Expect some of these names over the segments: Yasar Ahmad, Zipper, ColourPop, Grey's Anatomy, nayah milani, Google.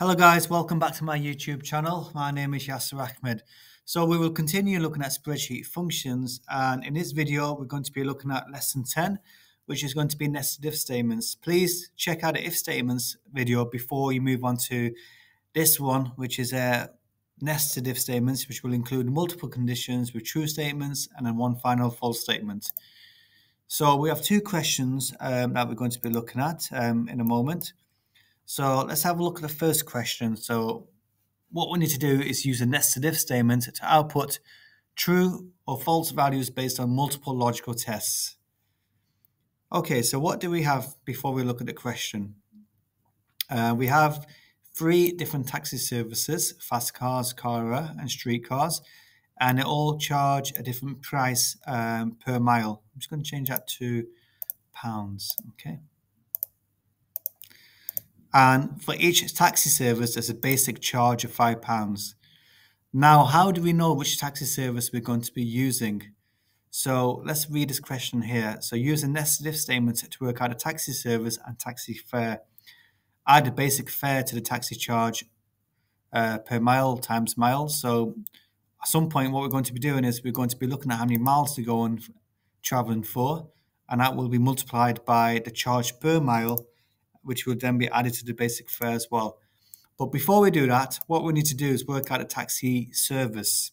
Hello guys, welcome back to my YouTube channel. My name is Yasar Ahmad. So we will continue looking at spreadsheet functions, and in this video we're going to be looking at lesson 10, which is going to be nested if statements. Please check out the if statements video before you move on to this one, which is nested if statements, which will include multiple conditions with true statements and then one final false statement. So we have two questions that we're going to be looking at in a moment. So let's have a look at the first question. So what we need to do is use a nested if statement to output true or false values based on multiple logical tests. Okay, so what do we have before we look at the question? We have three different taxi services, fast cars, car and streetcars, and they all charge a different price per mile. I'm just going to change that to pounds, okay? And for each taxi service, there's a basic charge of £5. Now, how do we know which taxi service we're going to be using? So let's read this question here. So use a nested if statement to work out a taxi service and taxi fare. Add a basic fare to the taxi charge per mile times miles. So at some point, what we're going to be doing is we're going to be looking at how many miles to go and traveling for, and that will be multiplied by the charge per mile, which will then be added to the basic fare as well. But before we do that, what we need to do is work out a taxi service.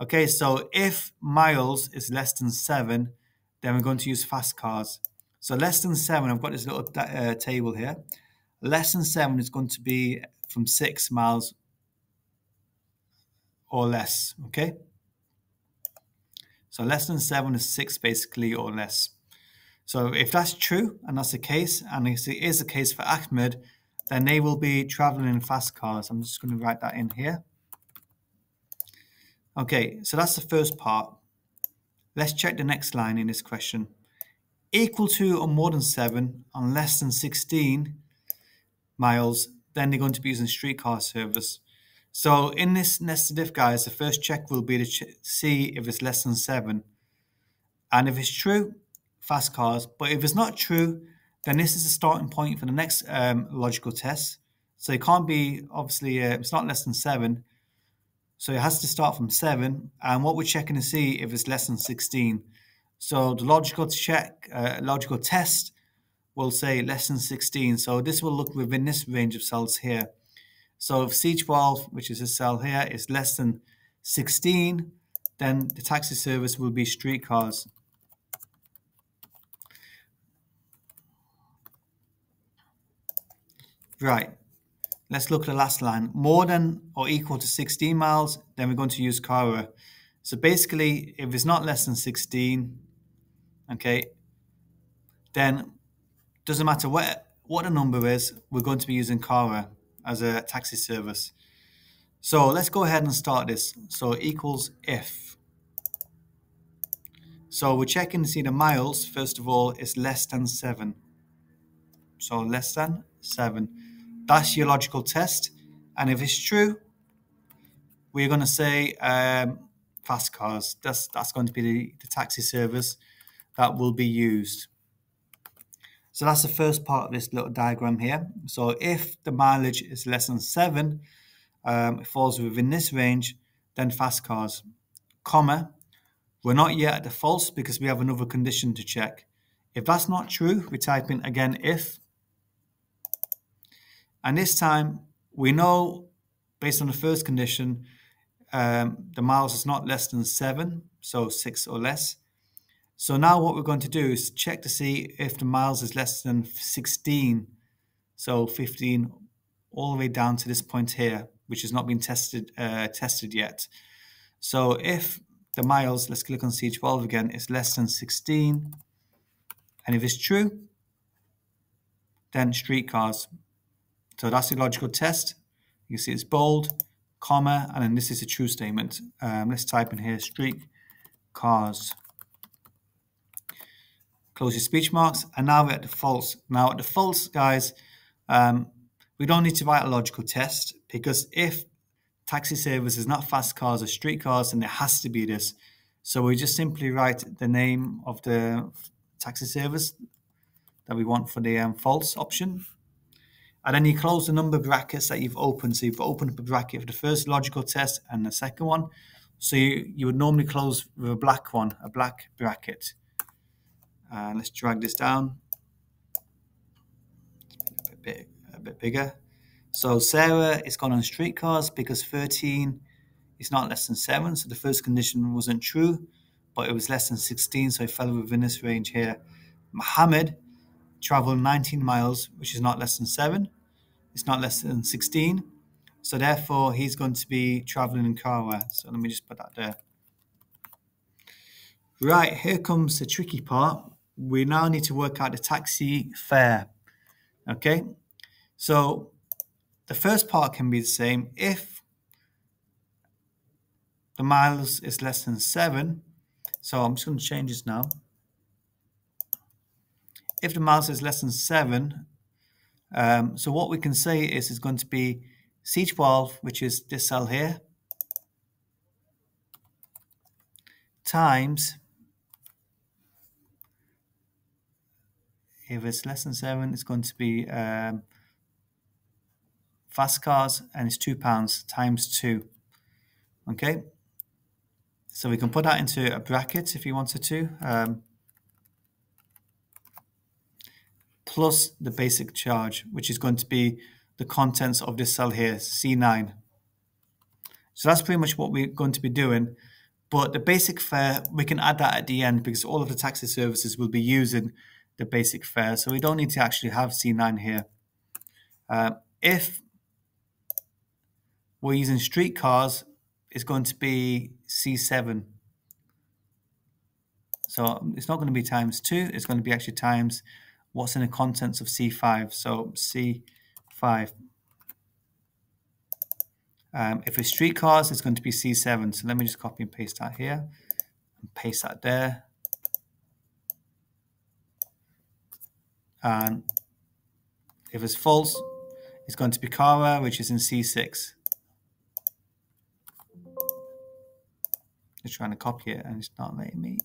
Okay, so if miles is less than 7, then we're going to use fast cars. So less than 7, I've got this little table here. Less than 7 is going to be from 6 miles or less, okay? So less than 7 is 6 basically, or less. So if that's true, and that's the case, and it is the case for Ahmed, then they will be traveling in fast cars. I'm just going to write that in here. Okay, so that's the first part. Let's check the next line in this question. Equal to or more than 7 on less than 16 miles, then they're going to be using streetcar service. So in this nested if, guys, the first check will be to see if it's less than 7. And if it's true, fast cars. But if it's not true, then this is a starting point for the next logical test. So it can't be, obviously, it's not less than 7. So it has to start from 7. And what we're checking to see if it's less than 16. So the logical test will say less than 16. So this will look within this range of cells here. So if C12, which is this cell here, is less than 16, then the taxi service will be streetcars. Right, let's look at the last line. More than or equal to 16 miles, then we're going to use car. So basically, if it's not less than 16, okay, then doesn't matter what the number is, we're going to be using car as a taxi service. So let's go ahead and start this. So equals if. So we're checking to see the miles, first of all, is less than 7. So less than 7. That's your logical test. And if it's true, we're going to say fast cars. That's going to be the taxi service that will be used. So that's the first part of this little diagram here. So if the mileage is less than 7, it falls within this range, then fast cars, comma. We're not yet at the false because we have another condition to check. If that's not true, we type in again if. And this time, we know, based on the first condition, the miles is not less than 7, so 6 or less. So now what we're going to do is check to see if the miles is less than 16, so 15, all the way down to this point here, which has not been tested yet. So if the miles, let's click on C12 again, is less than 16, and if it's true, then streetcars. So that's the logical test. You can see it's bold, comma, and then this is a true statement. Let's type in here, streetcars. Close your speech marks, and now we're at the false. Now at the false, guys, we don't need to write a logical test, because if taxi service is not fast cars or streetcars, then there has to be this. So we just simply write the name of the taxi service that we want for the false option. and then you close the number brackets that you've opened. So you've opened up a bracket for the first logical test and the second one. So you would normally close with a black one, a black bracket. Let's drag this down a bit bigger. So Sarah is gone on streetcars because 13 is not less than 7. So the first condition wasn't true, but it was less than 16. So it fell within this range here. Mohammed traveled 19 miles, which is not less than 7. It's not less than 16. So therefore, he's going to be traveling in Kawa. So let me just put that there. Right, here comes the tricky part. We now need to work out the taxi fare. Okay, so the first part can be the same. If the miles is less than 7, so I'm just going to change this now. If the miles is less than 7, so what we can say is it's going to be C12, which is this cell here, times, if it's less than 7, it's going to be fast cars, and it's £2 times 2. Okay, so we can put that into a bracket if you wanted to, plus the basic charge, which is going to be the contents of this cell here, C9. So that's pretty much what we're going to be doing. But the basic fare, we can add that at the end because all of the taxi services will be using the basic fare. So we don't need to actually have C9 here. If we're using streetcars, it's going to be C7. So it's not going to be times 2. It's going to be actually times what's in the contents of C5. So C5. If it's streetcars, it's going to be C7. So let me just copy and paste that here and paste that there. And if it's false, it's going to be Kara, which is in C6. Just trying to copy it and it's not letting me.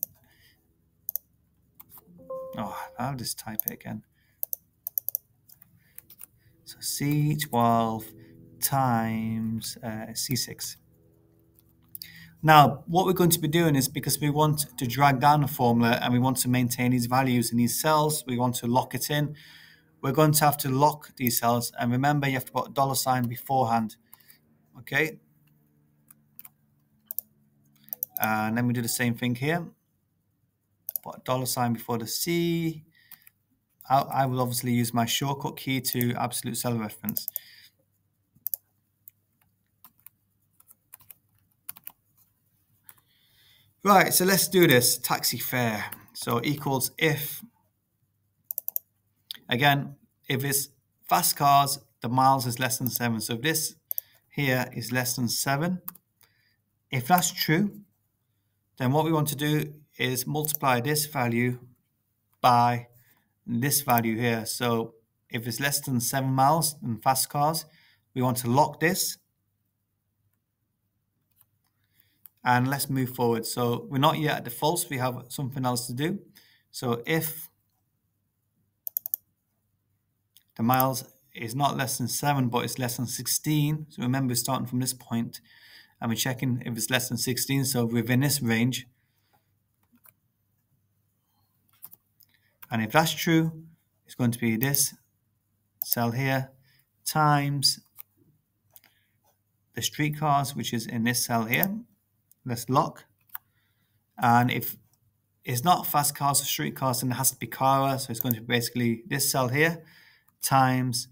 Oh, I'll just type it again. So C12 times C6. Now, what we're going to be doing is, because we want to drag down the formula and we want to maintain these values in these cells, we want to lock it in, we're going to have to lock these cells. And remember, you have to put a $ sign beforehand. Okay. And then we do the same thing here. Put a $ sign before the C. I will obviously use my shortcut key to absolute cell reference. Right, so let's do this, taxi fare. So equals if, again, if it's fast cars, the miles is less than 7. So if this here is less than 7, if that's true, then what we want to do is multiply this value by this value here. So if it's less than 7 miles in fast cars, we want to lock this. And let's move forward. So we're not yet at the false. We have something else to do. So if the miles is not less than 7, but it's less than 16. So remember, we're starting from this point, and we're checking if it's less than 16. So within this range. And if that's true, it's going to be this cell here times the streetcars, which is in this cell here. Let's lock. And if it's not fast cars or street cars, then it has to be Kara. So it's going to be basically this cell here times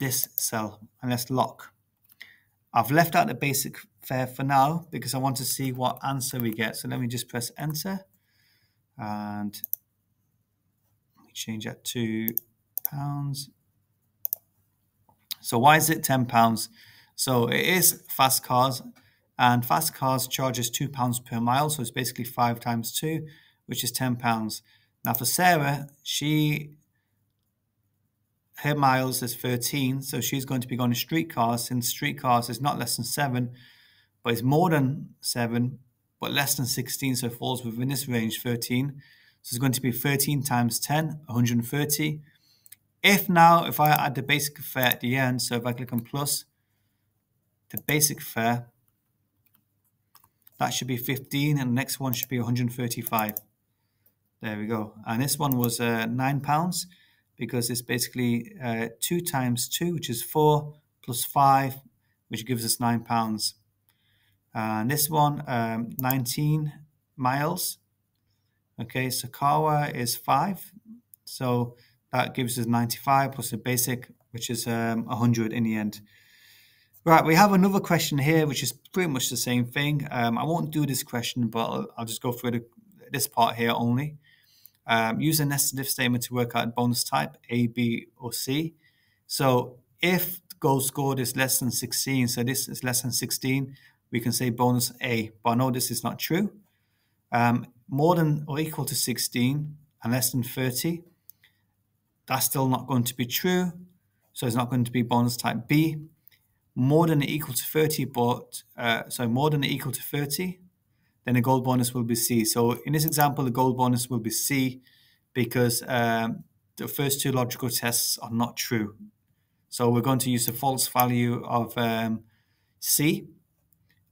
this cell. And let's lock. I've left out the basic fare for now because I want to see what answer we get. So let me just press enter and change that to pounds. So why is it £10? So it is fast cars, and fast cars charges £2 per mile. So it's basically 5 times 2, which is £10. Now for Sarah, her miles is 13, so she's going to be going to streetcars, since streetcars is not less than 7, but it's more than 7, but less than 16, so it falls within this range, 13. So it's going to be 13 times 10, 130. If now, if I add the basic fare at the end, so if I click on plus, the basic fare, that should be 15 and the next one should be 135. There we go. And this one was £9 because it's basically 2 times 2, which is 4 plus 5, which gives us £9. And this one, 19 miles. Okay, so Kawa is 5. So that gives us 95 plus the basic, which is 100 in the end. Right, we have another question here, which is pretty much the same thing. I won't do this question, but I'll just go through this part here only. Use a nested if statement to work out bonus type, A, B, or C. So if goal scored is less than 16, so this is less than 16, we can say bonus A, but I know this is not true. More than or equal to 16 and less than 30, that's still not going to be true, so it's not going to be bonus type B. More than or equal to 30, but more than or equal to 30, then the goal bonus will be C. So in this example, the goal bonus will be C because the first two logical tests are not true. So we're going to use the false value of C.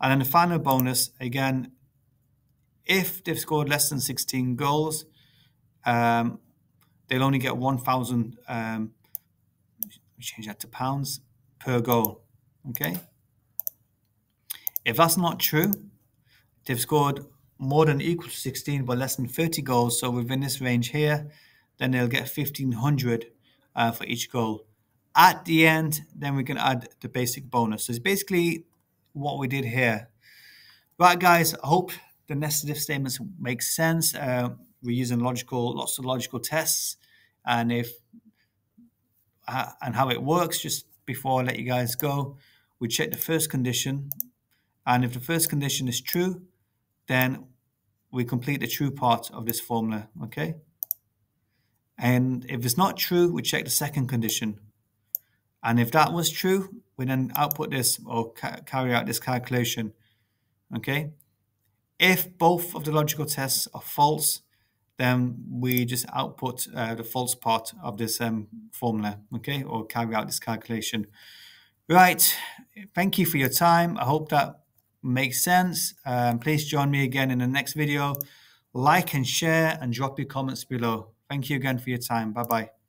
And then the final bonus, again, if they've scored less than 16 goals, they'll only get 1,000, change that to pounds, per goal, okay? If that's not true, they've scored more than or equal to 16 but less than 30 goals, so within this range here, then they'll get 1,500 for each goal. At the end, then we can add the basic bonus. So it's basically what we did here. Right, guys, I hope the nested if statements make sense. We're using lots of logical tests, and how it works. Just before I let you guys go, we check the first condition, and if the first condition is true, then we complete the true part of this formula, okay? And if it's not true, we check the second condition, and if that was true, we then output this or carry out this calculation, okay? If both of the logical tests are false, then we just output the false part of this formula, okay? Or carry out this calculation. Right, thank you for your time. I hope that makes sense. Please join me again in the next video. Like and share and drop your comments below. Thank you again for your time. Bye-bye.